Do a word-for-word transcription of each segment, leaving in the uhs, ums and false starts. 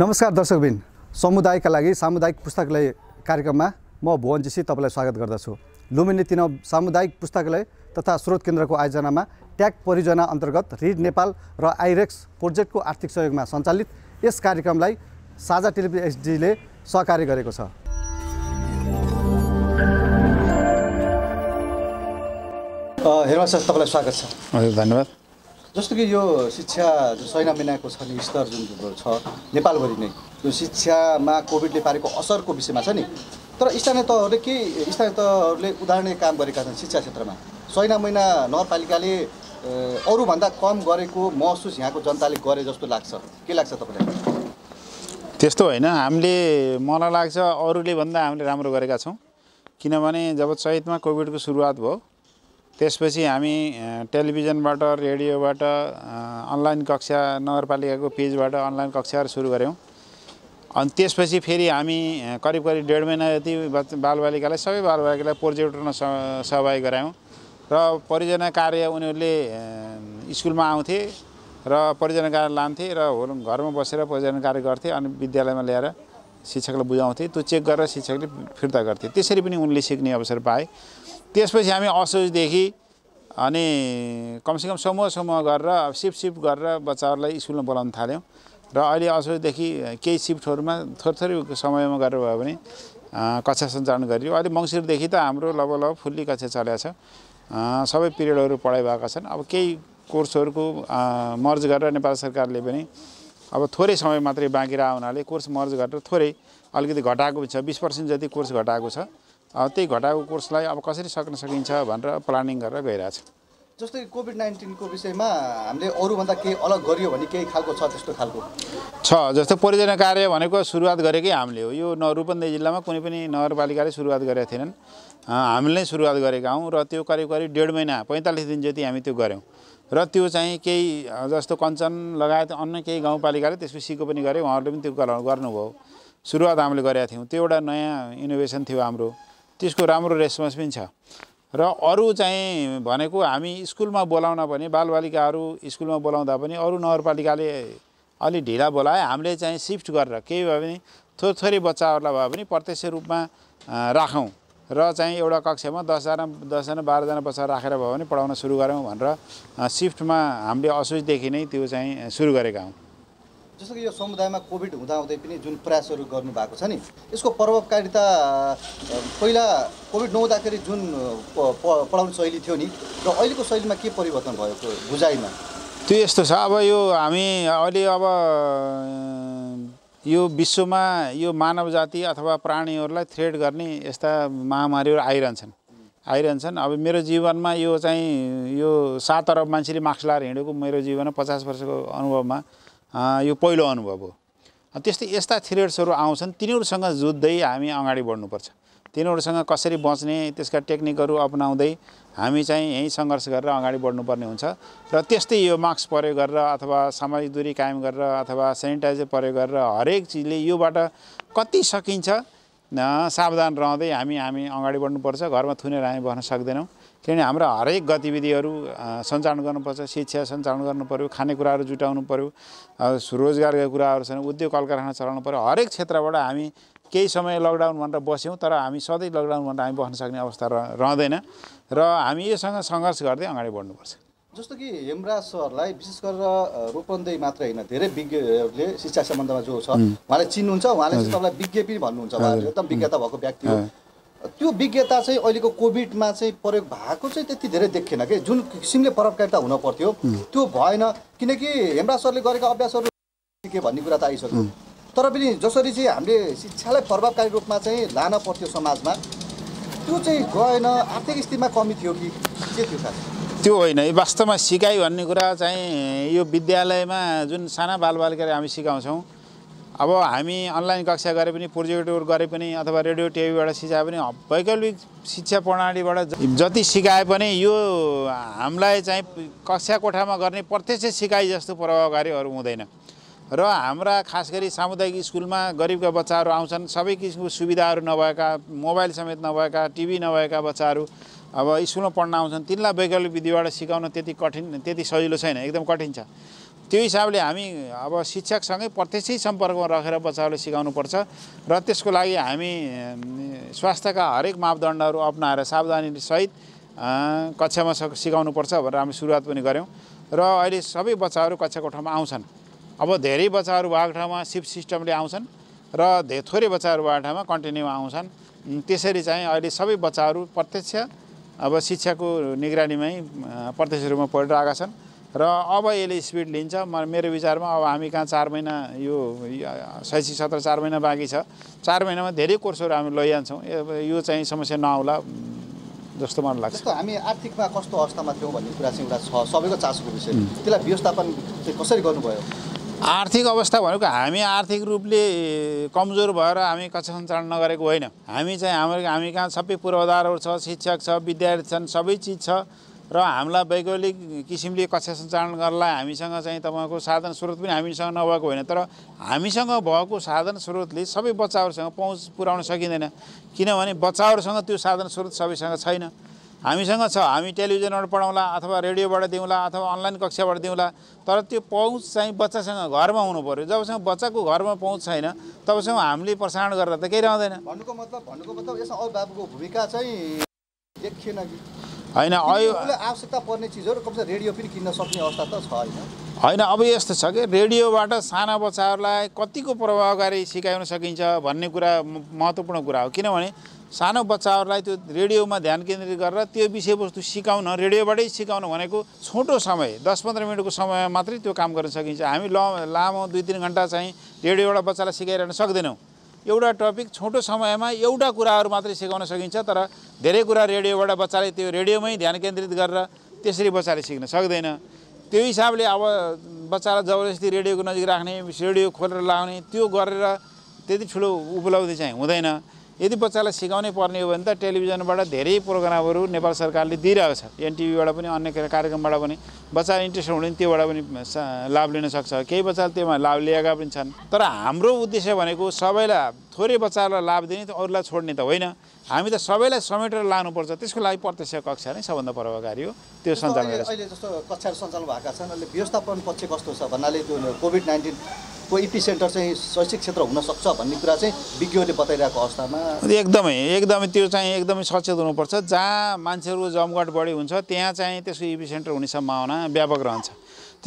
नमस्कार दर्शकबिन समुदायका लागि सामुदायिक पुस्तकालय कार्यक्रममा म भुवनजीसी तपाईलाई स्वागत गर्दछु। लुम्बिनी तिनाउ सामुदायिक पुस्तकालय तथा स्रोत केन्द्रको आयोजनामा ट्याग परियोजना अन्तर्गत रिड नेपाल र आइरेक्स प्रोजेक्टको आर्थिक सहयोगमा सञ्चालित यस कार्यक्रमलाई साझा टेलिभिजन एसडीले सहकार्य गरेको छ। हेर्नुहोस् तपाईलाई स्वागत छ। हजुर धन्यवाद। जस्तो कि यो शिक्षा साइनामाइनाको छ नि स्तर जुन छ नेपालभरि नै यो शिक्षामा कोभिडले पारेको असरको विषयमा छ नि, तर स्थानीय तहहरूले के स्थानीय तहहरूले उदाहरणीय काम गरेका छन्। शिक्षा क्षेत्रमा साइनामाइना नगरपालिकाले अरूभन्दा कम गरेको महसुस यहाँको जनताले गरे जस्तो लाग्छ, के लाग्छ तपाईँलाई? त्यस्तो होइन, हामीले मलाई लाग्छ अरूले भन्दा हामीले राम्रो गरेका छौँ, किनभने जब चैतमा कोभिडको सुरुवात भयो त्यसपछि हामी टेलिभिजनबाट रेडियोबाट अनलाइन कक्षा नगरपालिकाको पेजबाट अनलाइन कक्षाहरू सुरु गऱ्यौँ। अनि त्यसपछि फेरि हामी करिब करिब डेढ महिना जति बालबालिकालाई सबै बालबालिकालाई प्रोजेक्टमा सहभागी गरायौँ र परियोजना कार्य उनीहरूले स्कुलमा आउँथे र परियोजना कार्य लान्थे र घरमा बसेर परियोजना कार्य गर्थे, अनि विद्यालयमा ल्याएर शिक्षकलाई बुझाउँथे, त्यो चेक गरेर शिक्षकले फिर्ता गर्थे। त्यसरी पनि उनले सिक्ने अवसर पाए। त्यसपछि हामी असोजदेखि अनि कमसेकम समूह समूह गरेर सिफ्ट सिफ्ट गरेर बच्चाहरूलाई स्कुलमा बोलाउन थाल्यौँ र अहिले असोजदेखि केही सिफ्टहरूमा थोरै थोरै समयमा गरेर भयो भने कक्षा सञ्चालन गरियो। अहिले मङ्सिरदेखि त हाम्रो लगभग फुल्ली कक्षा चलेको छ, सबै पिरियडहरू पढाइ भएका छन्। अब केही कोर्सहरूको मर्ज गरेर नेपाल सरकारले पनि अब थोरै समय मात्रै बाँकी रह्यो हुनाले कोर्स मर्ज गरेर थोरै अलिकति घटाएको छ, बिस पर्सेन्ट जति कोर्स घटाएको छ। त्यही घटाएको कोर्सलाई अब कसरी सक्न सकिन्छ भनेर प्लानिङ गरेर गइरहेछ। जस्तै कोभिड नाइन्टिनको विषयमा हामीले अरूभन्दा केही अलग गरियो भने केही खालको छ, त्यस्तो खालको छ। जस्तो परियोजना कार्य भनेको सुरुवात गरेकै हामीले हो, यो रूपन्देही जिल्लामा कुनै पनि नगरपालिकाले सुरुवात गरेका थिएनन्, हामीले नै सुरुवात गरेका हौँ। र त्यो करिब करिब डेढ महिना पैँतालिस दिन जति हामी त्यो गऱ्यौँ र त्यो चाहिँ केही जस्तो कञ्चन लगायत अन्य केही गाउँपालिकाले त्यसको सिको पनि गरे, उहाँहरूले पनि त्यो गर्नुभयो। सुरुवात हामीले गरेका थियौँ, त्यो एउटा नयाँ इनोभेसन थियो हाम्रो, त्यसको राम्रो रेस्पोन्स पनि छ। र अरू चाहिँ भनेको हामी स्कुलमा बोलाउन पनि बालबालिकाहरू स्कुलमा बोलाउँदा पनि अरू नगरपालिकाले अलि ढिला बोलाए, हामीले चाहिँ सिफ्ट गरेर केही भयो भने थोरै थोरै बच्चाहरूलाई भयो भने प्रत्यक्ष रूपमा राखौँ र चाहिँ एउटा कक्षामा दसजना दसजना बाह्रजना बच्चा राखेर भयो भने पढाउन सुरु गऱ्यौँ भनेर सिफ्टमा हामीले असोजदेखि नै त्यो चाहिँ सुरु गरेका हौँ। जस्तो कि यो समुदायमा कोभिड हुँदाहुँदै पनि जुन प्रयासहरू गर्नुभएको छ नि, यसको प्रभावकारिता पहिला कोभिड नहुँदाखेरि जुन पढाउने शैली थियो नि र अहिलेको शैलीमा के परिवर्तन भयो बुझाइमा? त्यो यस्तो छ, अब यो हामी अहिले अब यो विश्वमा यो मानव जाति अथवा प्राणीहरूलाई थ्रेट गर्ने यस्ता महामारीहरू आइरहन्छन् आइरहन्छन् अब मेरो जीवनमा यो चाहिँ यो सात अरब मान्छेले मास्क लाएर हिँडेको मेरो जीवनमा पचास वर्षको अनुभवमा आ, यो पहिलो अनुभव हो। त्यस्तै यस्ता थ्रेड्सहरू आउँछन्, तिनीहरूसँग जुझ्दै हामी अगाडि बढ्नुपर्छ, तिनीहरूसँग कसरी बच्ने त्यसका टेक्निकहरू अपनाउँदै हामी चाहिँ यही सङ्घर्ष गरेर अगाडि बढ्नुपर्ने हुन्छ। र त्यस्तै यो मास्क प्रयोग गरेर अथवा सामाजिक दूरी कायम गरेर अथवा सेनिटाइजर प्रयोग गरेर हरेक चिजले योबाट कति सकिन्छ सावधान रहँदै हामी हामी अगाडि बढ्नुपर्छ। घरमा थुनेर हामी बस्न सक्दैनौँ, किनभने हाम्रो हरेक गतिविधिहरू सञ्चालन गर्नुपर्छ, शिक्षा सञ्चालन गर्नुपऱ्यो, खानेकुराहरू जुटाउनु पऱ्यो, रोजगारका कुराहरू छन्, उद्योग कलकारखाना चलाउनु पऱ्यो। हरेक क्षेत्रबाट हामी केही समय लकडाउन भनेर बस्यौँ, तर हामी सधैँ लकडाउन भनेर हामी बस्न सक्ने अवस्था रहँदैन र हामी योसँग सङ्घर्ष गर्दै अगाडि बढ्नुपर्छ। जस्तो कि हेमराज सरलाई विशेष गरेर रूपन्देही मात्र होइन, धेरै विज्ञहरूले शिक्षा सम्बन्धमा जो छ उहाँले चिन्नुहुन्छ, उहाँले तपाईँलाई विज्ञ पनि भन्नुहुन्छ, एकदम विज्ञता भएको व्यक्ति हो। त्यो विज्ञता चाहिँ अहिलेको कोभिडमा चाहिँ प्रयोग भएको चाहिँ त्यति धेरै देखिएन कि जुन किसिमले प्रभावकारिता हुन पर्थ्यो त्यो भएन, किनकि हेमराज सरले गरेका अभ्यासहरू के भन्ने कुरा त आइसक्यो। तर पनि जसरी चाहिँ हामीले शिक्षालाई प्रभावकारी रूपमा चाहिँ लान पर्थ्यो समाजमा, त्यो चाहिँ गएन। आर्थिक स्थितिमा कमी थियो कि के थियो खास? त्यो होइन, वास्तवमा सिकाइ भन्ने कुरा चाहिँ यो विद्यालयमा जुन साना बालबालिकाले हामी सिकाउँछौँ, अब हामी अनलाइन कक्षा गरे पनि प्रोजेक्टहरू गरे पनि अथवा रेडियो टिभीबाट सिकाए पनि वैकल्पिक शिक्षा प्रणालीबाट जति सिकाए पनि यो हामीलाई चाहिँ कक्षा कोठामा गर्ने प्रत्यक्ष सिकाइ जस्तो प्रभावकारीहरू हुँदैन। र हाम्रा खास गरी सामुदायिक स्कुलमा गरिबका बच्चाहरू आउँछन्, सबै किसिमको सुविधाहरू नभएका, मोबाइल समेत नभएका, टिभी नभएका बच्चाहरू अब स्कुलमा पढ्न आउँछन्, तिनलाई वैकल्पिक विधिबाट सिकाउन त्यति कठिन त्यति सजिलो छैन, एकदम कठिन छ। त्यो हिसाबले हामी अब शिक्षक सँगै प्रत्यक्ष सम्पर्कमा राखेर बच्चाहरूले सिकाउनु पर्छ र त्यसको लागि हामी स्वास्थ्यका हरेक मापदण्डहरू अपनाएर सावधानी सहित कक्षामा सिकाउनु पर्छ भनेर हामी सुरुवात पनि गर्यौं र अहिले सबै बच्चाहरू कक्षाको ठाउँमा आउँछन्। अब धेरै बच्चाहरू भएको ठाउँमा सिप सिस्टमले आउँछन् र धेरै थोरै बच्चाहरू भएको ठाउँमा कन्टिन्यू आउँछन्। त्यसरी चाहिँ अहिले सबै बच्चाहरू प्रत्यक्ष अब शिक्षाको निगरानीमै प्रत्यक्ष रूपमा पढेर आएका छन् र अब यसले स्पिड लिन्छ। मेरो विचारमा अब हामी कहाँ चार महिना यो शैक्षिक सत्र चार महिना बाँकी छ, चार महिनामा धेरै कोर्सहरू हामी लैजान्छौँ, यो चाहिँ समस्या नआउला जस्तो मलाई लाग्छ। जस्तो हामी आर्थिकमा कस्तो अवस्थामा थियौँ भन्ने कुरा चाहिँ एउटा छ, सबैको चासोको विषय, त्यसलाई व्यवस्थापन चाहिँ कसरी गर्नुभयो? आर्थिक अवस्था भनेको हामी आर्थिक रूपले कमजोर भएर हामी कक्षा सञ्चालन नगरेको होइन। हामी चाहिँ हाम्रो हामी कहाँ सबै पूर्वाधारहरू छ, शिक्षक छ, विद्यार्थी छन्, सबै चिज छ र हामीलाई वैकल्पिक किसिमले कक्षा सञ्चालन गर्नलाई हामीसँग चाहिँ तपाईँको साधन स्रोत पनि हामीसँग नभएको होइन। तर हामीसँग भएको साधन स्रोतले सबै बच्चाहरूसँग पहुँच पुर्याउन सकिँदैन, किनभने बच्चाहरूसँग त्यो साधन स्रोत सबैसँग छैन। हामीसँग छ, हामी टेलिभिजनबाट पढाउँला अथवा रेडियोबाट दिउँला अथवा अनलाइन कक्षाबाट दिउँला, तर त्यो पहुँच चाहिँ बच्चासँग घरमा हुनु पऱ्यो। जबसम्म बच्चाको घरमा पहुँच छैन तबसम्म हामीले प्रसारण गरेर त केही रहँदैन। भन्नुको मतलब भन्नुको मतलब यसमा अभिभावकको भूमिका चाहिँ देखिएन कि हैन? आवश्यकता पर्ने चिजहरु कमसे कम रेडियो पनि किन्न सक्ने अवस्था त छ हैन? हैन, अब यस्तो छ कि रेडियोबाट साना बच्चाहरूलाई कतिको प्रभावकारी सिकाउन सकिन्छ भन्ने कुरा महत्त्वपूर्ण कुरा हो, किनभने सानो बच्चाहरूलाई त्यो रेडियोमा ध्यान केन्द्रित गरेर त्यो विषयवस्तु सिकाउन रेडियोबाटै सिकाउन भनेको छोटो समय दस पन्ध्र मिनटको समयमा मात्रै त्यो काम गर्न सकिन्छ। हामी ल लामो दुई तिन घन्टा चाहिँ रेडियोबाट बच्चालाई सिकाइरहन सक्दैनौँ। एउटा टपिक छोटो समयमा एउटा कुराहरू मात्रै सिकाउन सकिन्छ, तर धेरै कुरा रेडियोबाट बच्चाले त्यो रेडियोमै ध्यान केन्द्रित गरेर त्यसरी बच्चाले सिक्न सक्दैन। त्यो हिसाबले अब बच्चालाई जबरजस्ती रेडियोको नजिक राख्ने, रेडियो खोलेर लाउने, त्यो गरेर त्यति ठुलो उपलब्धि चाहिँ हुँदैन। यदि बच्चालाई सिकाउनै पर्ने हो भने त टेलिभिजनबाट धेरै प्रोग्रामहरू नेपाल सरकारले दिइरहेको छ, एनटिभीबाट पनि अन्य कार्यक्रमबाट पनि बच्चा इन्ट्रेस्ट हुने त्योबाट पनि लाभ लिन सक्छ। केही बच्चाले त्यसमा लाभ लिएका पनि छन्, तर हाम्रो उद्देश्य भनेको सबैलाई, थोरै बच्चाहरूलाई लाभ दिने त अरूलाई छोड्ने त होइन, हामी त सबैलाई समेटेर लानुपर्छ। त्यसको लागि प्रत्यक्ष कक्षा नै सबभन्दा प्रभावकारी हो। त्यो सञ्चालन अहिले जस्तो कक्षाहरू सञ्चालन भएका छन्, अहिले व्यवस्थापन पक्ष कस्तो छ भन्नाले त्यो कोभिड नाइन्टिन को इपिसेन्टर चाहिँ शैक्षिक क्षेत्र हुन सक्छ भन्ने कुरा चाहिँ विज्ञहरूले बताइरहेको अवस्थामा एकदमै एकदमै त्यो चाहिँ एकदमै सचेत हुनुपर्छ। जहाँ मान्छेहरूको जमघट बढी हुन्छ त्यहाँ चाहिँ त्यसको इपिसेन्टर हुने सम्भावना व्यापक रहन्छ,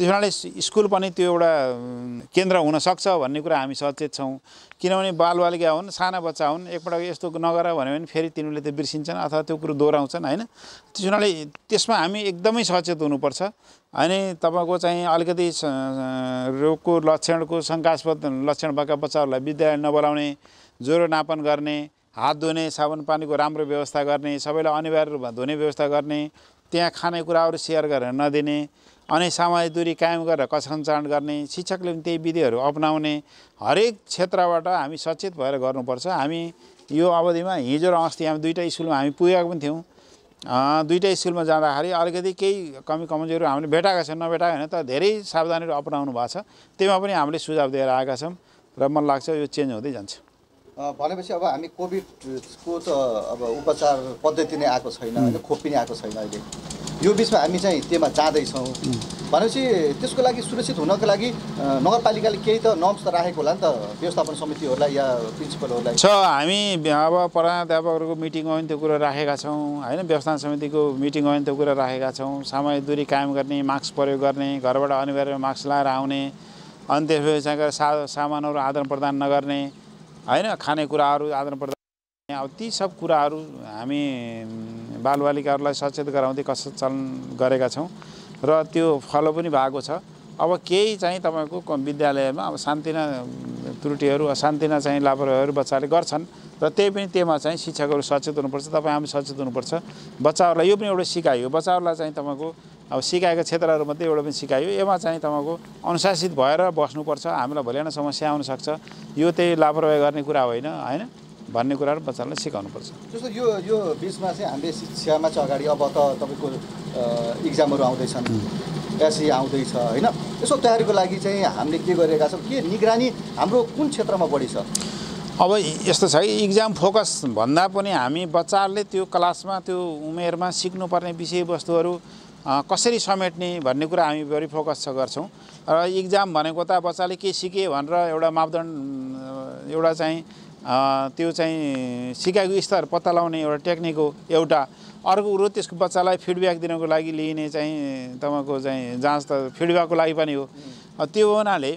त्यस हुनाले स्कुल पनि त्यो एउटा केन्द्र हुनसक्छ भन्ने कुरा हामी सचेत छौँ। किनभने बालबालिका हुन्, साना बच्चा हुन्, एकपल्ट यस्तो नगर भन्यो भने फेरि तिनीहरूले त्यो बिर्सिन्छन् अथवा त्यो कुरो दोहोऱ्याउँछन् होइन? त्यस हुनाले त्यसमा हामी एकदमै सचेत हुनुपर्छ। अनि तपाईँको चाहिँ अलिकति रोगको लक्षणको शङ्कास्पद लक्षण भएका बच्चाहरूलाई विद्यालय नबोलाउने, ज्वरो नापन गर्ने, हात धुने, साबुन पानीको राम्रो व्यवस्था गर्ने, सबैलाई अनिवार्य रूपमा धुने व्यवस्था गर्ने, त्यहाँ खानेकुराहरू सेयर गरेर नदिने, अनि सामाजिक दूरी कायम गरेर कक्षा सञ्चालन गर्ने, शिक्षकले पनि त्यही विधिहरू अपनाउने, हरेक क्षेत्रबाट हामी सचेत भएर गर्नुपर्छ। हामी यो अवधिमा हिजो र अस्ति हामी दुईवटा स्कुलमा हामी पुगेका पनि थियौँ। दुईवटा स्कुलमा जाँदाखेरि अलिकति केही कमी कमजोरी हामीले भेटाएका छौँ, नभेटाएका होइन, तर धेरै सावधानीहरू अपनाउनु भएको छ, त्यसमा पनि हामीले सुझाव दिएर आएका छौँ र मलाई लाग्छ यो चेन्ज हुँदै जान्छ। भनेपछि अब हामी कोभिडको त अब उपचार पद्धति नै आएको छैन होइन, खोप पनि आएको छैन, अहिले यो बिचमा हामी चाहिँ त्यसमा जाँदैछौँ। भनेपछि त्यसको लागि सुरक्षित हुनको लागि नगरपालिकाले केही त नर्म्स त राखेको होला नि त व्यवस्थापन समितिहरूलाई या प्रिन्सिपलहरूलाई? छ, हामी अब प्राध्यापकहरूको मिटिङमा पनि त्यो कुरा राखेका छौँ होइन, व्यवस्थापन समितिको मिटिङमा पनि त्यो कुरा राखेका छौँ। सामाजिक दूरी कायम गर्ने, मास्क प्रयोग गर्ने, घरबाट अनिवार्य मास्क लगाएर आउने, अनि त्यसपछि सा सामानहरू आदान प्रदान नगर्ने होइन, खानेकुराहरू आदान प्रदान, अब ती सब कुराहरू हामी बालबालिकाहरूलाई सचेत गराउँदै कक्षा सञ्चालन गरेका छौँ र त्यो फलो पनि भएको छ। अब केही चाहिँ तपाईँको विद्यालयमा अब सानतिना त्रुटिहरू, सानतिना चाहिँ लापरवाहीहरू बच्चाले गर्छन् र त्यही पनि त्यसमा चाहिँ शिक्षकहरू सचेत हुनुपर्छ, तपाईँ हामी सचेत हुनुपर्छ। बच्चाहरूलाई यो पनि एउटा सिकाइयो, बच्चाहरूलाई चाहिँ तपाईँको अब सिकाएको क्षेत्रहरूमध्ये एउटा पनि सिकाइयो। यसमा चाहिँ तपाईँको अनुशासित भएर बस्नुपर्छ, हामीलाई भोलि समस्या आउनसक्छ, यो त्यही लापरवाही गर्ने कुरा होइन होइन भन्ने कुराहरू बच्चालाई सिकाउनुपर्छ। जस्तो यो यो बिचमा चाहिँ हामीले शिक्षामा चाहिँ अगाडि अब त तपाईँको इक्जामहरू आउँदैछन्, एसई आउँदैछ होइन, यसो तयारीको लागि चाहिँ हामीले के गरेका छौँ, के निगरानी हाम्रो कुन क्षेत्रमा बढी छ? अब यस्तो छ कि इक्जाम फोकस भन्दा पनि हामी बच्चाहरूले त्यो क्लासमा त्यो उमेरमा सिक्नुपर्ने विषयवस्तुहरू कसरी समेट्ने भन्ने कुरा हामी बढी फोकस गर्छौं र एक्जाम भनेको त बच्चाले के सिके भनेर एउटा मापदण्ड एउटा चाहिँ त्यो चाहिँ सिकाइको स्तर पत्ता लगाउने एउटा टेक्निक हो एउटा अर्को कुरा त्यसको बच्चालाई फिडब्याक दिनको लागि लिने चाहिँ तपाईको चाहिँ जाँच त फिडब्याकको लागि पनि हो त्यो हुनाले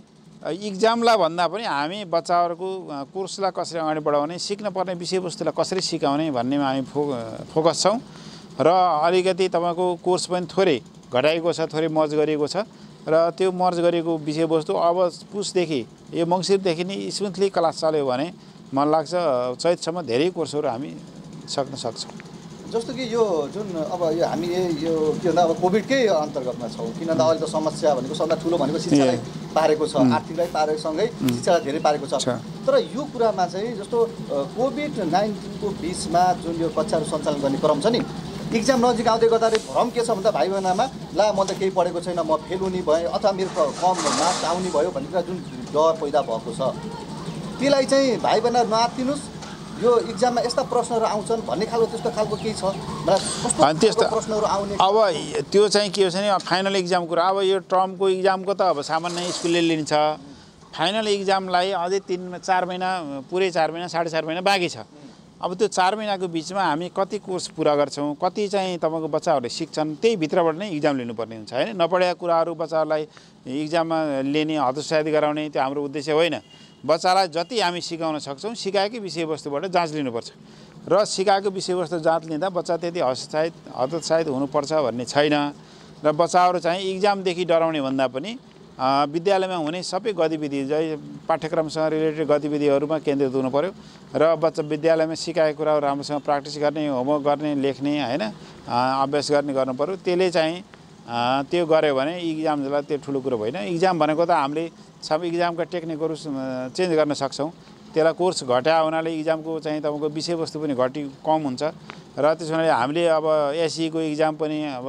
एक्जामला भन्दा पनि हामी बच्चाहरुको कोर्सलाई कसरी अगाडि बढाउने सिक्न पर्ने विषयवस्तुलाई कसरी सिकाउने भन्नेमा हामी फोकस छौं र अलिकति तपाईको कोर्स पनि थोरै घटाइएको छ थोरै मर्ज गरिएको छ र त्यो मर्ज गरिएको विषयवस्तु अब पुस देखि यो मंसिर देखि नै स्मूथली क्लास चल्यो भने मलाई लाग्छ चैतसम्म धेरै कोर्सहरु हामी सक्न सक्छौं जस्तो कि यो जुन अब यो हामी यो के भन्दा अब कोभिडकै अन्तर्गतमा छौं किन भन्दा अहिले त समस्या भनेको सबभन्दा ठूलो भनेको शिक्षालाई पारेको छ आर्थिकलाई पारेको सँगै शिक्षालाई धेरै पारेको छ तर यो कुरामा चाहिँ जस्तो कोभिड उन्नाइस को बीचमा जुन यो कक्षाहरु सञ्चालन गर्ने क्रम छ नि एक्जाम नजिक आउँदै गर्दाखेरि भ्रम के छ भन्दा भाइ बहिनीमा ला म त केही पढेको छैन म फेल हुने भए अथवा मेरो कम मार्क्स आउने भयो भन्ने कुरा जुन डर पैदा भएको छ त्यसलाई चाहिँ भाइ बहिनीहरु नआत्तिनुस् यो एक्जाममा यस्ता प्रश्नहरु आउँछन् भन्ने खालको त्यस्तो खालको केही छ मलाई त्यस्तो प्रश्नहरु आउने अब त्यो चाहिँ के हो भने फाइनल एक्जाम कुरा अब यो टर्मको एक्जामको त अब सामान्य स्कुलले लिन्छ फाइनल एक्जामलाई अझै तीन चार महिना पुरै चार महिना साढे चार महिना बाँकी छ अब त्यो चार महिनाको बीचमा हामी कति कोर्स पूरा गर्छौं कति चाहिँ तपाईको बच्चाहरुले सिक्छन् त्यही भित्रबाट नै एक्जाम लिनुपर्ने हुन्छ हैन नपढेका कुराहरु बच्चाहरुलाई एक्जाममा लिने हतोत्साहित गराउने त्यो हाम्रो उद्देश्य होइन बच्चालाई जति हामी सिकाउन सक्छौं सिकाएकै विषयवस्तुबाट जाँच लिनुपर्छ र सिकाएको विषयवस्तु जाँच लिँदा बच्चा त्यति हतोत्साहित हतोत्साहित हुनुपर्छ भन्ने छैन र बच्चाहरु चाहिँ एक्जाम देखि डराउने भन्दा पनि विद्यालयमा हुने सबै गतिविधि पाठ्यक्रमसँग रिलेटेड गतिविधिहरुमा केन्द्रित हुनु पर्यो र बच्चा विद्यालयमा सिकाएको कुरा राम्रोसँग प्र्याक्टिस गर्ने होमवर्क गर्ने लेख्ने हैन अभ्यास गर्ने गर्नु पर्यो त्यसले चाहिँ त्यो गर्यो भने एक्जाम जला त्यो ठूलो कुरा भएन एक्जाम भनेको त हामीले सबै एक्जामका टेक्निकहरु चेन्ज गर्न सक्छौं त्यसलाई कोर्स घटाए हुनाले एक्जामको चाहिँ तपाईको विषयवस्तु पनि घटी कम हुन्छ र त्यसैले हामीले अब एसई को एक्जाम पनि अब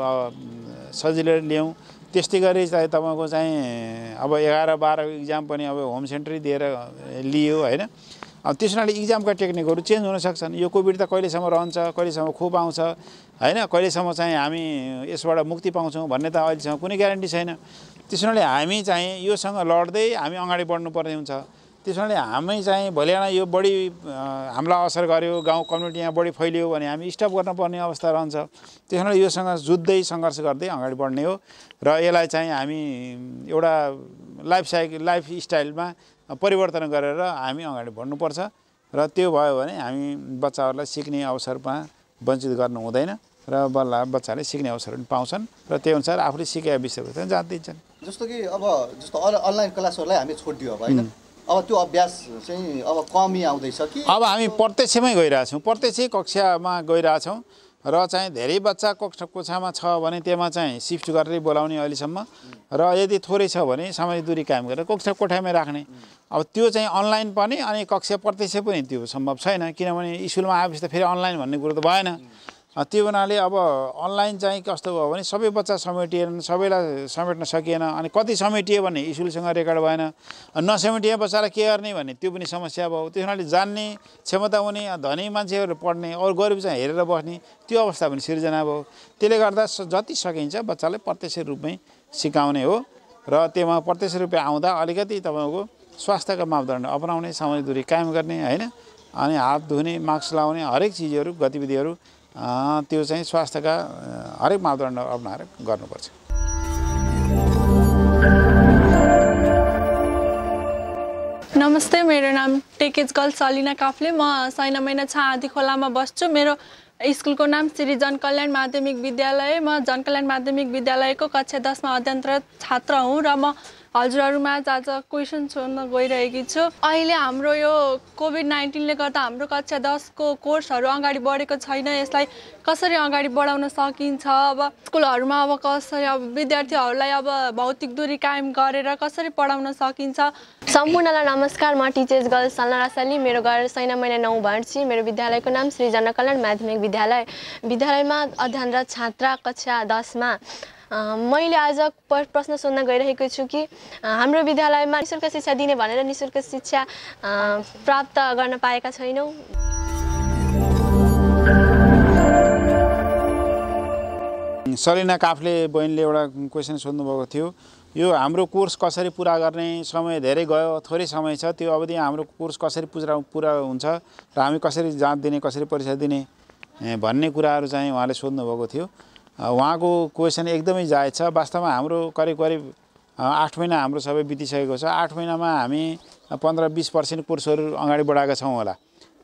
सजिलै ल्याउँ त्यस्तै गरी चाहिँ तपाईको चाहिँ अब एघार बाह्र को एक्जाम पनि अब होम सेन्टरै दिएर लियो हैन अब त्यसैले एक्जामका टेक्निकहरु चेन्ज हुन सक्छन् यो कोभिड त कहिलेसम्म रहन्छ कहिलेसम्म खोप आउँछ हैन कहिलेसम्म चाहिँ हामी यसबाट मुक्ति पाउँछौं भन्ने त अहिलेसम्म कुनै ग्यारेन्टी छैन त्यसैले हामी चाहिँ योसँग लड्दै हामी अगाडि बढ्नु पर्ने हुन्छ त्यसैले हामी चाहिँ भलेआना यो बढी हामीलाई असर गर्यो गाउँ कम्युनिटीमा बढी फैलियो भने हामी स्टप गर्न पर्ने अवस्था रहन्छ त्यसैले योसँग जुध्दै संघर्ष गर्दै अगाडि बढ्ने हो र यसलाई चाहिँ हामी एउटा लाइफ साइकल लाइफ स्टाइलमा परिवर्तन गरेर हामी अगाडि बढ्नु पर्छ र त्यो भयो भने हामी बच्चाहरूलाई सिक्ने अवसरमा वञ्चित गर्नु हुँदैन र बल्ल बच्चाले सिक्ने अवसर पनि पाउँछन् र त्यही अनुसार आफूले सिकेका विषयहरू जान्दिन्छन् जस्तो कि अब जस्तो अनलाइन क्लासहरूलाई हामी छोड्दियो अब हैन अब त्यो अभ्यास चाहिँ अब कमी आउँदैछ कि अब हामी प्रत्यक्षमै गइराछौं प्रत्यक्ष कक्षामा गइराछौं र चाहिँ धेरै बच्चा कक्षा कोठामा छ भने त्यसमा चाहिँ शिफ्ट गरेर बोलाउने अहिले सम्म र यदि थोरै छ भने सामाजिक दूरी कायम गरेर कक्षा कोठामै राख्ने अब त्यो चाहिँ अनलाइन पनि अनि कक्षा प्रत्यक्ष पनि त्यो सम्भव छैन किनभने स्कुलमा आएपछि त फेरि अनलाइन भन्ने कुरा त भएन त्यो बनाले अब अनलाइन चाहिँ कस्तो भयो भने सबै बच्चा समेटिएन सबैलाई समेट्न सकिएन अनि कति समेटिए भने स्कुलसँग रेकर्ड भएन नसमेटिए बच्चालाई के गर्ने भन्ने त्यो पनि समस्या भयो त्यसैले जान्ने क्षमता हुने धनी मान्छेहरु पढ्ने अरु गरिब चाहिँ हेरेर बस्ने त्यो अवस्था पनि सिर्जना भयो त्यसले गर्दा जति सकिन्छ बच्चालाई प्रत्यक्ष रूपमै सिकाउने हो र त्यसमा प्रत्यक्ष रूपमा आउँदा अलिकति तपाईको स्वास्थ्यका मापदण्ड अपनाउने सामाजिक दूरी कायम गर्ने हैन अनि हात धुने मास्क लाउने हरेक चीजहरु गतिविधिहरु अ त्यो चाहिँ स्वास्थ्यका हरेक मापदण्ड अपनाएर गर्नुपर्छ नमस्ते मेरो नाम टेकेज गर्ल सलिना काफ्ले म साइनामाइना छादी खोलामा बस्छु मेरो स्कुलको नाम श्री जन कल्याण माध्यमिक विद्यालय म जन कल्याण माध्यमिक विद्यालयको कक्षा दस मा अध्ययनरत छात्र हुँ र म हजुरहरुमा आज क्वेसन सोध्न गइरहेकी छु अहिले हाम्रो यो कोभिड उन्नाइस ले गर्दा हाम्रो कक्षा दस को कोर्सहरु अगाडि बढेको छैन यसलाई कसरी अगाडि बढाउन सकिन्छ अब स्कुलहरुमा अब कसरी अब विद्यार्थीहरुलाई अब भौतिक दूरी कायम गरेर कसरी पढाउन सकिन्छ सम्पूर्णलाई नमस्कार म टीचर्स गर्ल सलना रासली मेरो घर साइनामाइना नौ भर्ची मेरो विद्यालयको नाम श्री जन कल्याण माध्यमिक विद्यालय विद्यालयमा अध्ययनरत छात्रा कक्षा दस मा मैले आज प्रश्न सोध्न गइरहेको छु कि हाम्रो विद्यालयमा निःशुल्क शिक्षा दिने भनेर निःशुल्क शिक्षा प्राप्त गर्न पाएका छैनौं सरिना काफ्ले बहिनीले एउटा क्वेशन सोध्नु भएको थियो यो हाम्रो कोर्स कसरी पूरा गर्ने समय धेरै गयो थोरै समय छ त्यो अवधि हाम्रो कोर्स कसरी पूरा पूरा हुन्छ र हामी कसरी जाँच दिने कसरी परीक्षा दिने भन्ने कुराहरु चाहिँ उहाँले सोध्नु भएको थियो उहाँको क्वेशन एकदमै जायज छ वास्तवमा हाम्रो करिब करिब आठ महिना हाम्रो सबै बितिसकेको छ आठ महिनामा हामी पन्ध्र बीस प्रतिशत कोर्सहरु अगाडि बढाएका छौं होला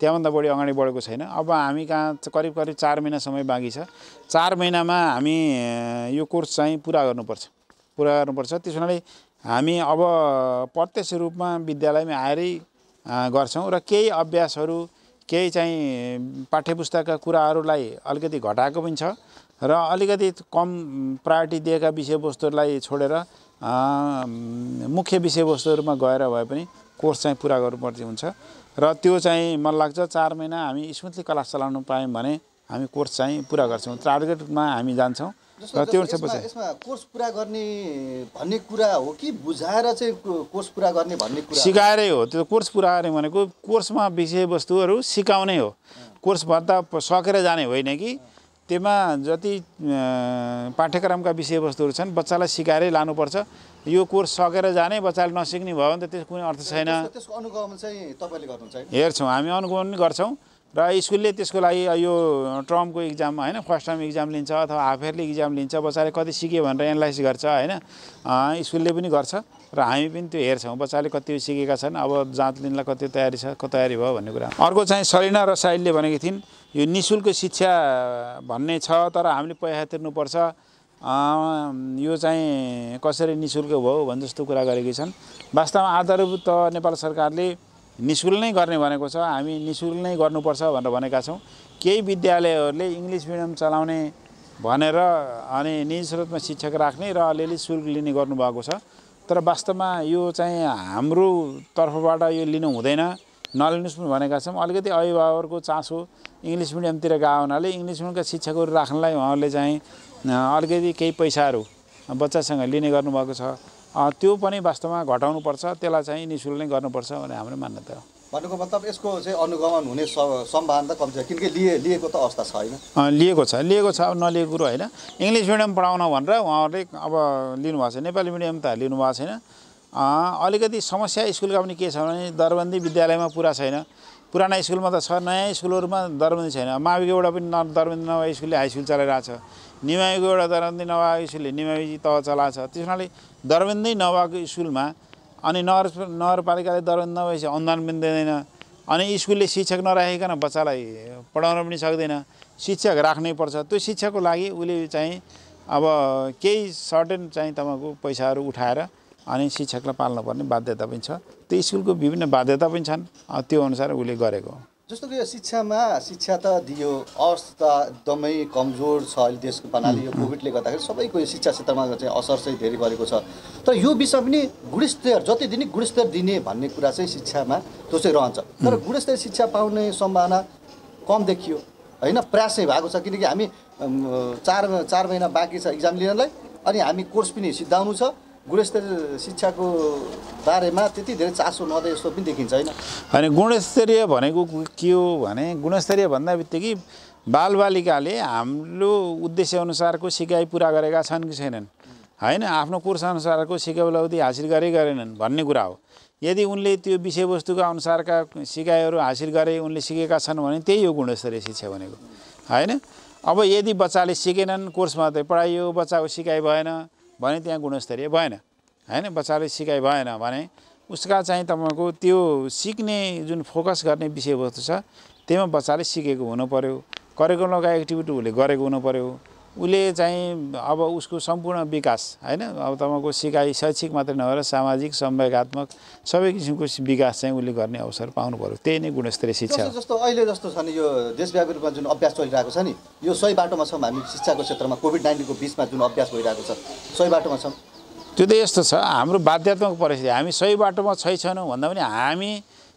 त्यहाँभन्दा बढी अगाडि बढेको छैन अब हामी कहाँ करिब करिब चार महिना समय बाँकी छ चार महिनामा हामी यो कोर्स चाहिँ पूरा गर्नुपर्छ पूरा गर्नुपर्छ त्यसैले हामी अब प्रत्यक्ष रूपमा विद्यालयमा आएरै गर्छौं र केही अभ्यासहरु केही चाहिँ पाठ्यपुस्तकका कुराहरुलाई अलिकति घटाएको पनि छ र अलिकति कम प्रायोरिटी दिएका विषयवस्तुलाई छोडेर मुख्य विषयवस्तुहरुमा गएर भए पनि कोर्स चाहिँ पूरा गर्नुपर्छ हुन्छ र त्यो चाहिँ मलाई लाग्छ चार महिना हामी स्मूथली क्लास चलाउन पाएँ भने हामी कोर्स चाहिँ पूरा गर्छौं टार्गेटमा हामी जान्छौं र त्यो हुन्छ पछि यसमा कोर्स पूरा गर्ने भन्ने कुरा हो कि बुझाएर चाहिँ कोर्स पूरा गर्ने भन्ने कुरा सिकाएरै हो त्यो कोर्स पूरा गर्ने भनेको कोर्समा विषयवस्तुहरु सिकाउने हो कोर्स भन्दा सकेर जाने होइन कि त्यसमा जति पाठ्यक्रमका विषयवस्तुहरु छन् बच्चालाई सिकाएरै लानुपर्छ यो कोर्स सकेर जाने बच्चाले नसिक्ने भयो भने त त्यसको कुनै अर्थ छैन त्यसको अनुगमन चाहिँ तपाईले गर्नुहुन्छ हैन हेर्छौं हामी अनुगमन पनि गर्छौं र स्कूलले त्यसको लागि यो टर्मको एक्जाम हैन फर्स्ट टर्म एक्जाम लिन्छ अथवा हाफ इयरली एक्जाम लिन्छ बच्चाले कति सिके भनेर एनालाइज गर्छ हैन स्कूलले पनि गर्छ र हामी पनि त्यो हेर्छौं बच्चाले कति सिकेका छन् अब जाँच लिनलाई कति तयारी छ कति तयारी भयो भन्ने कुरा अर्को चाहिँ सरिना र साइलले भनेकी थिइन यो निशुल्क शिक्षा भन्ने छ तर हामीले पैसा तिर्नुपर्छ आ, यो चाहिँ कसरी निशुल्क भयो भन् जस्तो कुरा गरेकी छन् वास्तवमा आधारभूत त नेपाल सरकारले निशुल्क नै गर्ने भनेको छ हामी निशुल्क नै गर्नुपर्छ भनेर भनेका छौं केही विद्यालयहरुले इंग्लिश मिडियम चलाउने भनेर अनि निजी स्रोतमा शिक्षक राख्ने र अलिअलि शुल्क लिने गर्नु भएको छ तर वास्तवमा यो चाहिँ हाम्रो तर्फबाट यो लिनु हुँदैन नलिनुस् भनेका छौं अलिकति अभिभावकहरुको चासो इंग्लिश मिडियमतिर गएको हुनाले इंग्लिश मिडियमका शिक्षकहरु राख्नलाई उहाँहरुले चाहिँ अलिकति केही पैसाहरु बच्चासँग लिने गर्नु भएको छ त्यो पनि वास्तवमा घटाउनु पर्छ त्यसलाई चाहिँ निशुल्क नै गर्नुपर्छ भन्ने हाम्रो मान्यता हो भनेको मतलब यसको चाहिँ अनुगमन हुने सम्भावना त कम छ किनकि लिए लिएको त अवस्था छैन लिएको छ लिएको छ नलिएको कुरा हैन इंग्लिश मिडियम पढाउन भनेर उहाँहरुले अब लिनु भएको छ नेपाली मिडियम त लिनु भएको छैन अलिकति समस्या स्कूलका पनि के छ भने दरबन्दी विद्यालयमा पूरा छैन पुराना स्कूलमा त छ नयाँ स्कूलहरुमा दरबन्दी छैन माविको एउटा पनि दरबन्दी नभए स्कूलले हाई स्कूल चलाइराछ निमाविको एउटा दरबन्दी नभए स्कूलले निमावी तह चलाछ त्यसैले दरबन्दी नभएको स्कूलमा अनि नगर नगरपालिकाले दरबन्दी नभएपछि अनुदान पनि दिदैन अनि स्कूलले शिक्षक नराखेकन बच्चालाई पढाउन पनि सक्दैन शिक्षक राख्नै पर्छ त्यो शिक्षाको लागि उले चाहिँ अब केही सर्टेन चाहिँ तपाईको पैसाहरु उठाएर अनि शिक्षकलाई पाल्नुपर्ने बाध्यता पनि छ त्यो स्कूलको विभिन्न बाध्यता पनि छन् त्यो अनुसार उले गरेको जस्तो कि शिक्षामा शिक्षा त दियो अवस्था एकदमै कमजोर छ अहिले देशको प्रणाली यो कोभिडले गर्दाखेरि सबैको यो शिक्षा क्षेत्रमा चाहिँ असर चाहिँ धेरै परेको छ तर यो विषय पनि गुणस्तर जति दिने गुणस्तर दिने भन्ने कुरा चाहिँ शिक्षामा त्यो चाहिँ रहन्छ तर गुणस्तर शिक्षा पाउने सम्भावना कम देखियो हैन प्रयास नै भएको छ किनकि हामी चार चार महिना बाँकी छ एक्जाम लिनलाई अनि हामी कोर्स पनि सिद्धाउनु छ गुणस्तरीय शिक्षाको बारेमा त्यति धेरै चासो नदिए जस्तो पनि देखिन्छ हैन हैन गुणस्तरीय भनेको के हो भने गुणस्तरीय भन्दा बित्तिकै बालबालिकाले हाम्रो उद्देश्य अनुसारको सिकाइ पूरा गरेका छन् कि छैनन् हैन आफ्नो कोर्स अनुसारको सिकाइवलाउति हासिल गरे गरेनन् भन्ने कुरा हो यदि उनले त्यो विषयवस्तुका अनुसारका सिकाइहरु हासिल गरे उनले सिकेका छन् भने त्यही हो गुणस्तरीय शिक्षा भनेको हैन अब यदि बच्चाले सिकेनन् कोर्स मात्रै पढाइयो बच्चाको सिकाइ भएन भने त्यहाँ गुणस्तरीय भएन हैन बच्चाले सिकाइ भएन भने उसका चाहिँ तपाईको त्यो सिक्ने जुन फोकस गर्ने विषयवस्तु छ त्यसमा बच्चाले सिकेको हुनु पर्यो करिकुलमका एक्टिभिटी उले गरेको हुनु पर्यो उले चाहिँ अब उसको सम्पूर्ण विकास हैन अब तपाईको सिकाइ शैक्षिक मात्र नभएर सामाजिक संवेगात्मक सबै किसिमको विकास चाहिँ उले गर्ने अवसर पाउनु पर्यो त्यही नै गुणस्तरीय शिक्षा जस्तो अहिले जस्तो छ नि यो देशव्यापी रूपमा जुन अभ्यास चलिरहेको छ नि यो सही बाटोमा छौं हामी शिक्षाको क्षेत्रमा कोभिड उन्नाइस को बीचमा जुन अभ्यास भइरहेको छ सही बाटोमा छौं त्यो त यस्तो छ हाम्रो बाध्यतात्मक परिस्थिति हामी सही बाटोमा छैनौं भन्दा पनि हामी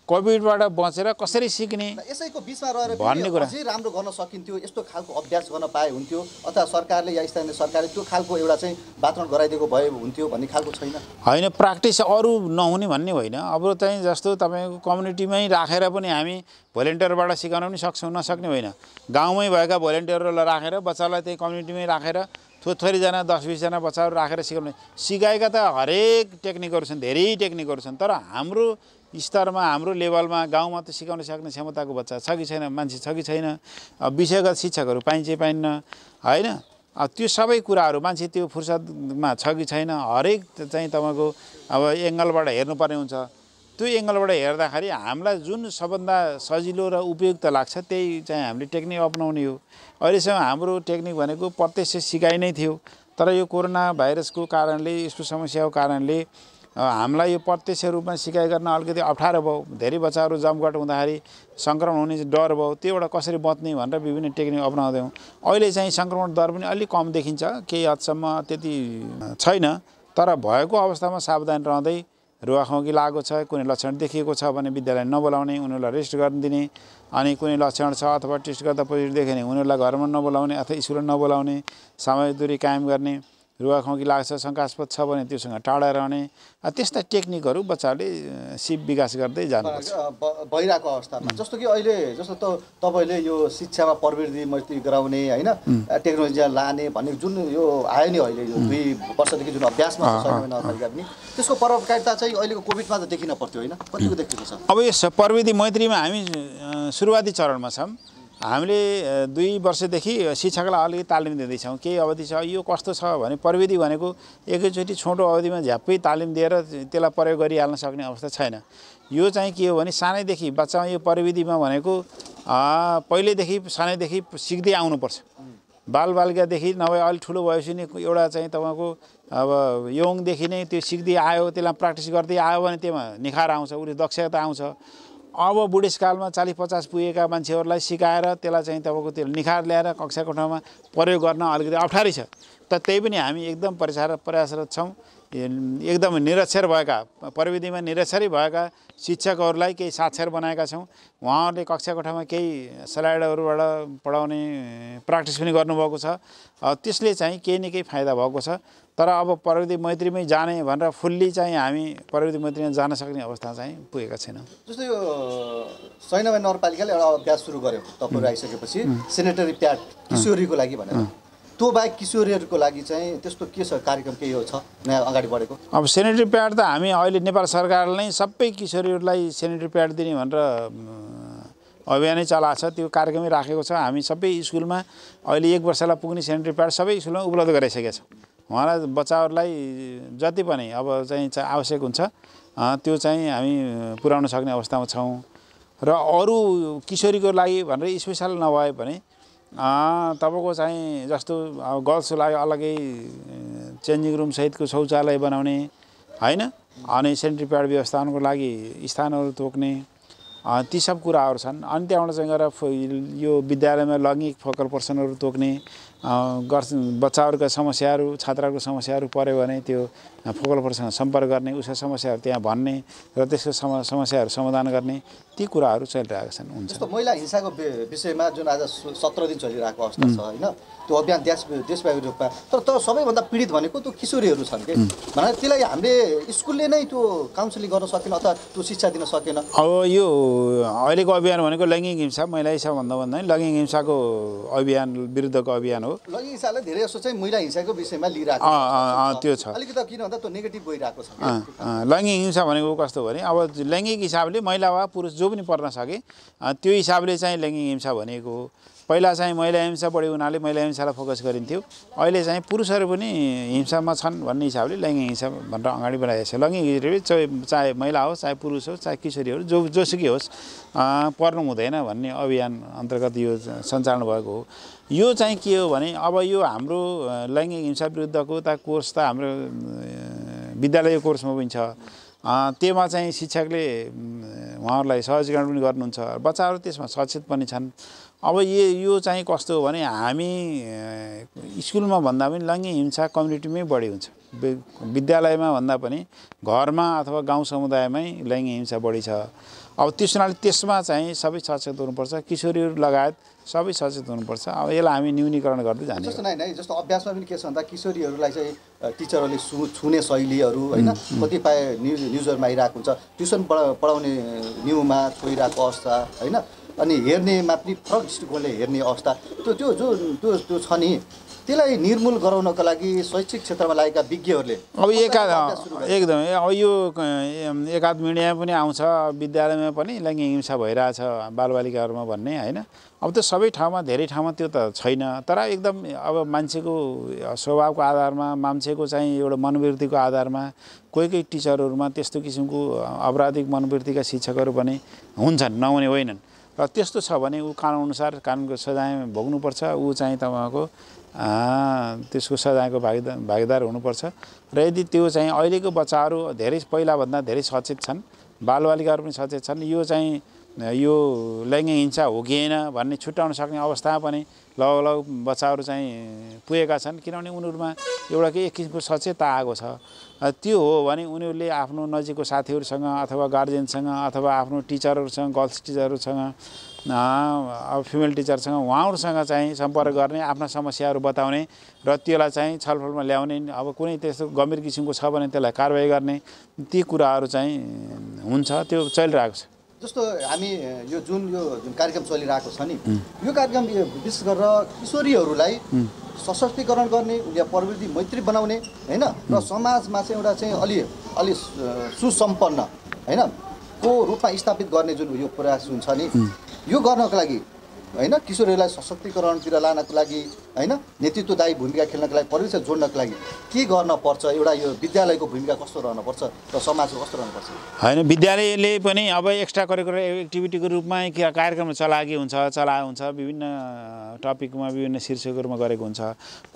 कोभिडबाट बचेर कसरी सिक्ने यसैको बीचमा रहेर भन्ने कुरा चाहिँ राम्रो गर्न सकिन्थ्यो यस्तो खालको अभ्यास गर्न पाए हुन्थ्यो अथवा सरकारले या स्थानीय सरकारले त्यो खालको एउटा चाहिँ वातावरण गराइदिएको भए हुन्थ्यो भन्ने खालको छैन हैन प्र्याक्टिस अरु नहुने भन्ने होइन अब चाहिँ जस्तो तपाईको कम्युनिटीमै राखेर पनि हामी भोलिन्टियरबाट सिकाउन पनि सक्छौं नसक्ने होइन गाउँमै भएका भोलिन्टियरहरूलाई राखेर बच्चालाई त्यही कम्युनिटीमै राखेर छोरी जना दस बीस जना बच्चाहरु राखेर सिकाउने सिकाएका त हरेक टेक्निकहरु छन् धेरै टेक्निकहरु छन् तर हाम्रो स्तरमा हाम्रो लेभलमा गाउँमा त सिकाउन सक्ने क्षमताको बच्चा छ कि छैन मान्छे छ कि छैन विषयगत शिक्षकहरु पाइन्छ पाइन्न हैन त्यो सबै कुराहरु मान्छे त्यो फुर्सदमा छ कि छैन हरेक चाहिँ तपाईको अब एंगलबाट हेर्नुपर्ने हुन्छ त्यो एंगलबाट हेर्दाखेरि हामीलाई जुन सबभन्दा सजिलो र उपयुक्त लाग्छ त्यही चाहिँ हामीले टेक्निक अपनाउने हो अहिलेसम्म हाम्रो टेक्निक भनेको प्रत्यक्ष सिकाइ नै थियो तर यो कोरोना भाइरसको कारणले यसको समस्याको कारणले हामीलाई यो प्रत्यक्ष रूपमा सिकाइ गर्न अलिकति अप्ठ्यारो भयो धेरै बच्चाहरु जमघट हुँदाखेरि संक्रमण हुने डर भयो त्यसबाट कसरी बच्ने भनेर विभिन्न टेक्निक अपनाउँदैौं अहिले चाहिँ संक्रमण दर पनि अलि कम देखिन्छ केही हदसम्म त्यति छैन तर भएको अवस्थामा सावधान रहँदै रुवाखोकी लागेको छ कुनै लक्षण देखिएको छ भने विद्यालय नबोलाउने उनीहरुलाई रेस्ट गर्न दिने अनि कुनै लक्षण छ अथवा टेस्ट गर्दा पोजिटिभ देख्यो भने उनीहरुलाई घरमा नबोलाउने अथवा स्कुल नबोलाउने सामाजिक दूरी कायम गर्ने रुवाखोकी लाग्छ शंकास्पद छ भने त्योसँग टाढा रहने त्यस्ता टेक्निकहरु बच्चाले सिप विकास गर्दै जानुपर्छ भइराको अवस्थामा जस्तो कि अहिले जस्तो त तपाईले यो शिक्षामा प्रवृत्ति मस्ती गराउने हैन टेक्नोलोजी लाने भन्ने जुन यो आयो नि अहिले यो दुई वर्षदेखि जुन अभ्यासमा छ साइनमा नगरिका पनि त्यसको प्रभावकारिता चाहिँ अहिलेको कोभिडमा त देखिन पर्थ्यो हैन कतिको देखिएको छ अब यो प्रवृत्ति मैत्रीमा हामी सुरुवाती चरणमा छौं हामीले दुई वर्षदेखि शिक्षकलाई अलि तालिम दिँदै छौं केही अवधि छ यो कस्तो छ भने प्रविधि भनेको एकैचोटी छोटो अवधिमा झ्याप्पै तालिम दिएर त्यसलाई प्रयोग गरिहाल्न सक्ने अवस्था छैन यो चाहिँ के हो भने सानैदेखि बच्चामा यो प्रविधिमा भनेको पहिलेदेखि सानैदेखि सिक्दै आउनुपर्छ बालबालिकादेखि नभए अलि ठूलो भएपछि नि एउटा चाहिँ तपाईको अब यङदेखि नै त्यो सिक्दै आयो त्यसलाई प्र्याक्टिस गर्दै आयो भने त्यसमा निखार आउँछ उले दक्षता आउँछ अब बुढेसकालमा चालीस पचास पुगेका मान्छेहरुलाई सिकाएर त्यसलाई चाहिँ तपाईको त्यो निखार ल्याएर कक्षा कोठामा प्रयोग गर्न अलिकति अप्ठ्यारो छ तर त्यही पनि हामी एकदम प्रयास प्रयासरत छौं एकदम निरक्षर भएका प्रविधिमा निरक्षरै भएका शिक्षकहरुलाई केही साक्षर बनाएका छौं उहाँहरुले कक्षा कोठामा केही स्लाइडहरुबाट पढाउने प्र्याक्टिस पनि गर्नु भएको छ त्यसले चाहिँ केही न केही फाइदा भएको छ तर अब प्रविधि मैत्रीमै जाने भनेर फुल्ली चाहिँ हामी प्रविधि मैत्रीमा जान सक्ने अवस्था चाहिँ पुगेका छैनौं जस्तो यो साइनामा नगरपालिकाले एउटा अभ्यास सुरु गर्यो तपाईहरु आइसकेपछि सेनेटरी प्याड किशोरीको लागि भनेर त्यो बाहेक किशोरीहरुको लागि चाहिँ त्यस्तो के छ कार्यक्रम के यो छ नयाँ अगाडि बढेको अब सेनेटरी प्याड त हामी अहिले नेपाल सरकारले नै सबै किशोरीहरुलाई सेनेटरी प्याड दिने भनेर अभियानै चलाछ त्यो कार्यक्रमै राखेको छ हामी सबै स्कुलमा अहिले एक वर्षलाई पुग्ने सेनेटरी प्याड सबै स्कुलमा उपलब्ध गराइसकेका छौं उहाँलाई बच्चाहरुलाई जति पनि अब चाहिँ आवश्यक हुन्छ त्यो चाहिँ हामी पुर्याउन सक्ने अवस्थामा छौं र अरु किशोरीको लागि भनेर स्पेशल नभए पनि तपाईको चाहिँ जस्तो गर्ल्सको लागि अलगै चेन्जिङ रुम सहितको शौचालय बनाउने हैन अनि सेनेटरी प्याड व्यवस्थापनको लागि स्थानहरु तोक्ने ती सब कुराहरु छन् अनि त्यहाँबाट चाहिँ गएर यो विद्यालयमा लैङ्गिक फोकल पर्सनहरु तोक्ने बच्चाहरुका समस्याहरु छात्रहरुको समस्याहरु पर्यो भने त्यो फोकल पर्सनसँग सम्पर्क गर्ने उसका समस्याहरु त्यहाँ भन्ने र त्यसको समस्याहरु समाधान गर्ने ती कुराहरु चलिरहेका छन् हुन्छ जस्तो महिला हिंसाको विषयमा जुन आज सत्र दिन चलिरहेको अवस्था छ हैन त्यो अभियान देश देशव्यापी रूपमा तर तर सबैभन्दा पीडित भनेको त्यो किशोरीहरु छन् के भने त्यसलाई हामीले स्कुलले नै त्यो काउन्सलिङ गर्न सकेन अथवा त्यो शिक्षा दिन सकेन अब यो अहिलेको अभियान भनेको लैङ्गिक हिंसा महिला हिंसा भन्दा भन्दै लैङ्गिक हिंसाको अभियान विरुद्धको अभियान हो लैङ्गिक हिंसाले धेरै जसो चाहिँ महिला हिंसाको विषयमा लिइराको छ अ त्यो छ अलिकति किन भन्दा त्यो नेगेटिभ भइराको छ लैङ्गिक हिंसा भनेको कस्तो भने अब लैङ्गिक हिसाबले महिला वा पुरुष जो पनि पर्न सके त्यो हिसाबले चाहिँ लैङ्गिक हिंसा भनेको हो पहिला चाहिँ महिला हिंसा बढी हुनाले महिला हिंसालाई फोकस गरिन्थ्यो अहिले चाहिँ पुरुषहरु पनि हिंसामा छन् भन्ने हिसाबले लैङ्गिक हिंसा भनेर अगाडि बढाइएको छ लैङ्गिक हिंसा चाहे महिला होस् चाहे पुरुष होस् चाहे किशोरी होस् जो जोसुकै होस् पर्नु हुँदैन भन्ने अभियान अन्तर्गत यो सञ्चालन भएको हो यो चाहिँ के हो भने अब यो हाम्रो लैङ्गिक हिंसा विरुद्धको त कोर्स त हाम्रो विद्यालय कोर्समा पनि छ त्यसमा चाहिँ शिक्षकले उहाँहरुलाई सहजीकरण पनि गर्नुहुन्छ बच्चाहरु त्यसमा सचेत पनि छन् अब ये यो चाहिँ कस्तो हो भने हामी स्कुलमा भन्दा पनि लैङ्गिक हिंसा कम्युनिटीमै बढी हुन्छ विद्यालयमा भन्दा पनि घरमा अथवा गाउँ समुदायमै लैङ्गिक हिंसा बढी छ अब त्यसनाले त्यसमा चाहिँ सबै सचेत हुनुपर्छ किशोरीहरु लगायत सबै सचेत हुनुपर्छ अब यसलाई हामी न्यूनीकरण गर्दै जाने जस्तो नै नै जस्तो अभ्यासमा पनि के छ भन्दा किशोरीहरुलाई चाहिँ टिचरहरुले छुने शैलीहरु हैन कतिपय न्यूजहरुमा आइराको हुन्छ ट्युसन पढाउने न्यूमा छोइराको अवस्था हैन अनि हेर्नेमा पनि फरक दृष्टिकोणले हेर्ने अवस्था त्यो त्यो जो त्यो त्यो छ नि त्यसलाई निर्मूल गराउनका लागि शैक्षिक क्षेत्रमा लागेका विज्ञहरूले अब एकदम अब यो एकाद मिडियामा पनि आउँछ विद्यालयमा पनि लैङ्गिक हिंसा भइराछ बालबालिकाहरुमा भन्ने हैन अब त सबै ठाउँमा धेरै ठाउँमा त्यो त छैन तर एकदम अब मान्छेको स्वभावको आधारमा मान्छेको चाहिँ एउटा मनोवृत्तिको आधारमा कोही कोही टीचरहरुमा त्यस्तो किसिमको अपराधिक मनोवृत्तिका शिक्षकहरु पनि हुन्छन् नहुने होइनन् र त्यस्तो छ भने उ कानुन अनुसार कानुनको सजाय भोग्नु पर्छ उ चाहिँ तपाईको आ त्यसको सजायको भागीदार भागीदार हुनुपर्छ र यदि त्यो चाहिँ अहिलेको बच्चाहरु धेरै पहिला भन्दा धेरै सचेत छन् बालबालिकाहरु पनि सचेत छन् यो चाहिँ यो लैङ्गिक हिंसा हो कि हैन भन्ने छुटाउन सक्ने अवस्था पनि लगभग बच्चाहरु चाहिँ पुगेका छन् किनभने उनीहरुमा एउटा के किसिमको सचेतता आएको छ त्यो हो भने उनीहरुले आफ्नो नजिकको साथीहरुसँग अथवा गार्जियनसँग अथवा आफ्नो टिचरहरुसँग गर्ल्स टिचरहरुसँग अब फिमेल टिचरसँग उहाँहरुसँग चाहिँ सम्पर्क गर्ने आफ्ना समस्याहरु बताउने र त्यसलाई चाहिँ छलफलमा ल्याउने अब कुनै त्यस्तो गम्भीर किसिमको छ भने त्यसलाई कारबाही गर्ने ती कुराहरु चाहिँ हुन्छ त्यो चलिरहेको छ जस्तो हामी यो जुन यो जुन कार्यक्रम चलिरहेको छ नि यो कार्यक्रम विशेष गरेर किशोरीहरुलाई सशक्तिकरण गर्ने उनीहरुलाई प्रवृत्ति मैत्री बनाउने हैन र समाजमा चाहिँ एउटा चाहिँ अलि अलि सुसम्पन्न हैन को रूपमा स्थापित गर्ने जुन यो प्रयास हुन्छ नि यो गर्नको लागि हैन किशोरहरूलाई सशक्तिकरणतिर लानको लागि हैन नेतृत्वदायी भूमिका खेल्नको लागि परिवेश जोड्नको लागि के गर्न पर्छ एउटा यो विद्यालयको भूमिका कस्तो रहन पर्छ र समाजको कस्तो रहन पर्छ हैन विद्यालयले पनि अब एक्स्ट्रा करिकुलर एक्टिभिटीको रूपमा कार्यक्रम चलाएकी हुन्छ चलाए हुन्छ विभिन्न टपिकमा विभिन्न शीर्षकहरुमा गरेको हुन्छ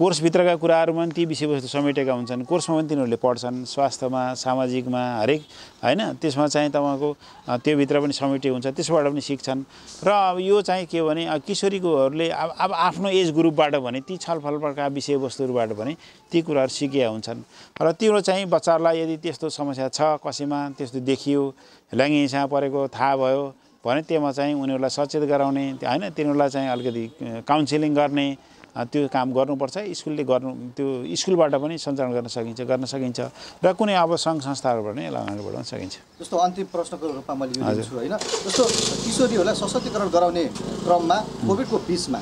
कोर्स भित्रका कुराहरुमा ती विषयवस्तु समेटेका हुन्छन् कोर्समा पनि तिनीहरुले पढ्छन् स्वास्थ्यमा सामाजिकमा हरेक हैन त्यसमा चाहिँ तपाईको त्यो भित्र पनि समेटिएको हुन्छ त्यसबाट पनि सिक्छन् र अब यो चाहिँ के भने किशोरीकोहरुले अब आफ्नो एज ग्रुपबाट भने ती छलफलका विषयवस्तुहरुबाट भने ती कुराहरु सिकेका हुन्छन् र तिम्रो चाहिँ बच्चालाई यदि त्यस्तो समस्या छ कसैमा त्यस्तो देखियो लैङ्गिक हिंसा परेको थाहा भयो भने त्यसमा चाहिँ उनीहरुलाई सचेत गराउने हैन तिनीहरुलाई चाहिँ अलिकति काउन्सेलिङ गर्ने त्यो काम गर्नुपर्छ स्कुलले गर्नु त्यो स्कुलबाट पनि सञ्चालन गर्न सकिन्छ गर्न सकिन्छ र कुनै अब संघ संस्थाहरुबाट पनि लगानी बढाउन सकिन्छ जस्तो अन्तिम प्रश्नको रूपमा मैले यो दिन्छु हैन जस्तो किशोरीहरूलाई सशक्तिकरण गराउने क्रममा कोभिडको बीचमा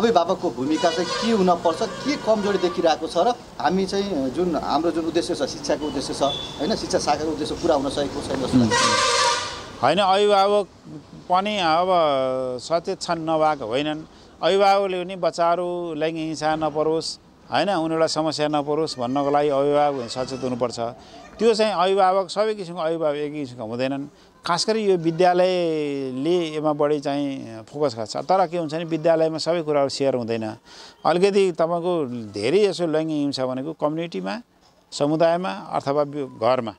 अभिभावकको भूमिका चाहिँ के हुन पर्छ के कमजोरी देखिरहेको छ र हामी चाहिँ जुन हाम्रो जुन उद्देश्य छ शिक्षाको उद्देश्य छ हैन शिक्षा शाखाको उद्देश्य पूरा हुन सकेको छैन जस्तो लाग्छ हैन अभिभावक पनि अब सचेत छन् नभएको होइनन् अभिभावकले पनि बच्चाहरु लैङ्गिक हिंसा नपरोस् हैन उनीहरुलाई समस्या नपरोस् भन्नको लागि अभिभावक सचेत हुनुपर्छ त्यो चाहिँ अभिभावक सबै किसिमको अभिभावक एकै किसिमका हुँदैनन् खास गरी यो विद्यालयले यसमा बढी चाहिँ फोकस गर्छ तर के हुन्छ नि विद्यालयमा सबै कुराहरु शेयर हुँदैन अलिकति तपाईको धेरै यसो लैङ्गिक हिंसा भनेको कम्युनिटीमा समुदायमा अथवा घरमा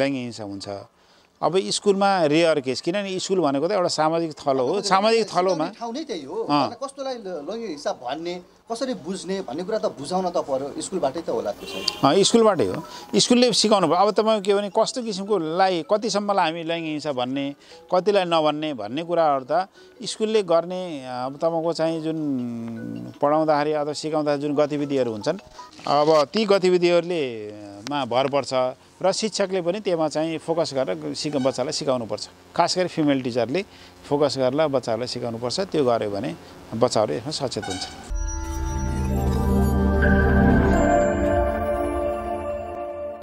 लैङ्गिक हिंसा हुन्छ अब स्कुलमा रेयर केस किनभने स्कुल भनेको त एउटा सामाजिक थलो हो सामाजिक थलोमा ठाउँ नै त्यही हो कस्तोलाई लैङ्गिक हिंसा भन्ने कसरी बुझ्ने भन्ने कुरा त बुझाउन त पर्यो स्कुलबाटै त होला त्यो स्कुलबाटै हो स्कुलले सिकाउनु पर्यो अब तपाईको के भने कस्तो किसिमको लाई कतिसम्मलाई हामी लैङ्गिक हिंसा भन्ने कतिलाई नभन्ने भन्ने कुराहरु त स्कुलले गर्ने अब तपाईको चाहिँ जुन पढाउँदाखेरि अथवा सिकाउँदा जुन गतिविधिहरु हुन्छन् अब ती गतिविधिहरुले मा भर पर्छ र शिक्षकले पनि त्यसमा चाहिँ फोकस गरेर सिक बच्चालाई सिकाउनु पर्छ खास गरी फिमेल टिचरले फोकस गरेर बच्चालाई सिकाउनु पर्छ त्यो गर्यो भने बच्चाहरु यसमा सचेत हुन्छ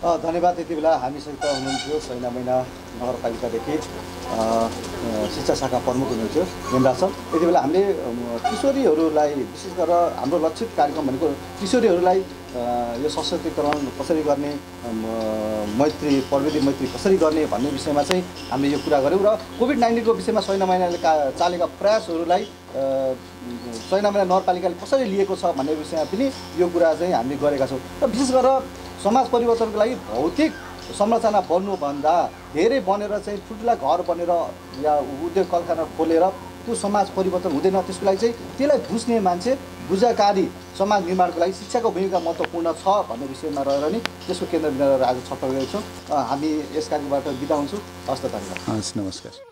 अ धन्यवाद यतिबेला हामीसँग हुनुहुन्थ्यो साइनामाइना नगरपालिकादेखि शिक्षा शाखा प्रमुख हुनुहुन्थ्यो निम्रा सर यतिबेला हामीले किशोरीहरुलाई विशेष गरेर हाम्रो लक्षित कार्यक्रम भनेको किशोरीहरुलाई यो सशक्तिकरण कसरी गर्ने मैत्री प्रविधि मैत्री कसरी गर्ने भन्ने विषयमा चाहिँ हामीले यो कुरा गऱ्यौँ र कोभिड नाइन्टिनको विषयमा साइनामाइनाले चालेका प्रयासहरूलाई साइनामाइना नगरपालिकाले कसरी लिएको छ भन्ने विषयमा पनि यो कुरा चाहिँ हामीले गरेका छौँ र विशेष गरेर समाज परिवर्तनको लागि भौतिक संरचना बन्नुभन्दा धेरै बनेर चाहिँ ठुल्ठुला घर बनेर या उद्योग कारखाना खोलेर त्यो समाज परिवर्तन हुँदैन त्यसको लागि चाहिँ त्यसलाई बुझ्ने मान्छे बुझाकारी समाज निर्माणको लागि शिक्षाको भूमिका महत्त्वपूर्ण छ भन्ने विषयमा रहेर नि त्यसको केन्द्रबिन्दु आज छलफल गरेको छौँ हामी यस कार्यक्रमबाट बिदा हुन्छौँ हस्त धन्यवाद हस् नमस्कार